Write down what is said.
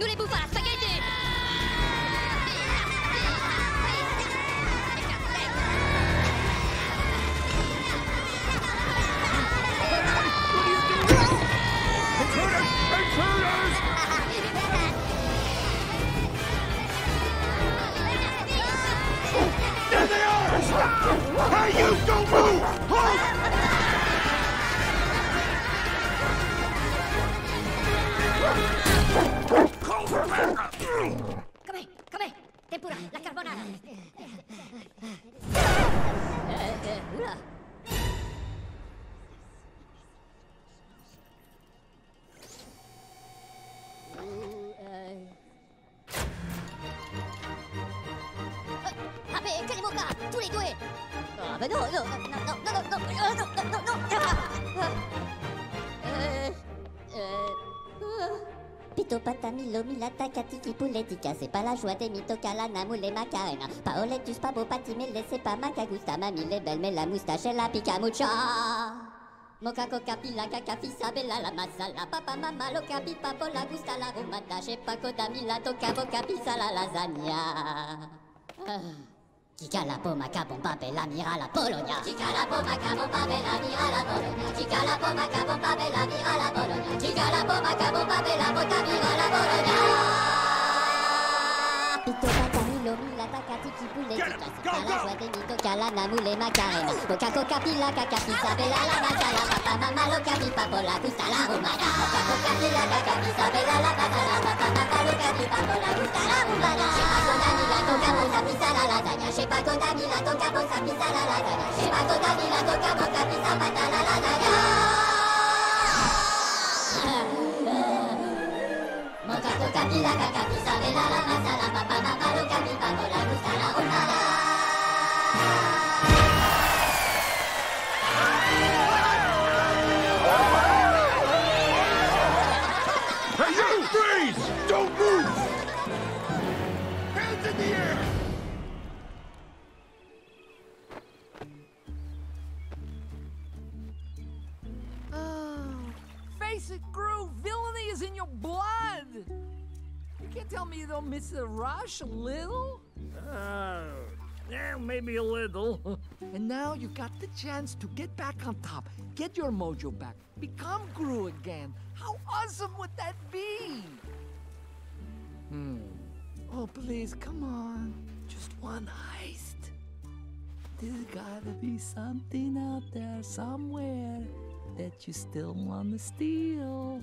Nous les bouffons à la spaghetti. There they are! Hey, you don't move! Halt! Call for backup! Come here, tempura, la carbonara. Tous les deux. Ah ben non. Pito patami lomi la takatiki pouletika, c'est pas la joie des mitokalana moule macarena. Paoletus pabo patime laissez pas macagusta mami les belles mais la moustache et la picamucha. Moka coca pila caca fissa bella la masala papa mama loca pipa pola gusta la romata chez paco dami la toca boca pizza la lasagna. Chica la poma cabomba bella mira la Polonia. Chica la poma cabomba bella mira la Polonia. Chica la poma cabomba bella mira la Polonia. Chica la poma cabomba bella bota mira la Polonia. Pito patami lomi la takati kibule tika. Cala guate mito cala namule macarena. Coca coca pila caca pizza bella la masala papa mama loca pipa pola gusta la romana. Coca coca pila caca pizza bella la masala papa mama loca pipa pola gusta la romana. J'ai pas condamné la toca pour sa pizza la lasagna. J'ai pas condamné la toca pour sa pizza pata la lasagna. Moca toca pila caca pizza bella la masala papa mama loca pipa cola gusta la romana. Hey you, freeze! Don't move! Hands in the air! Face it, Gru, villainy is in your blood! You can't tell me you don't miss the rush a little? Yeah, maybe a little. And now you got the chance to get back on top, get your mojo back, become Gru again. How awesome would that be? Oh, please, come on. Just one heist. There's gotta be something out there somewhere that you still want to steal.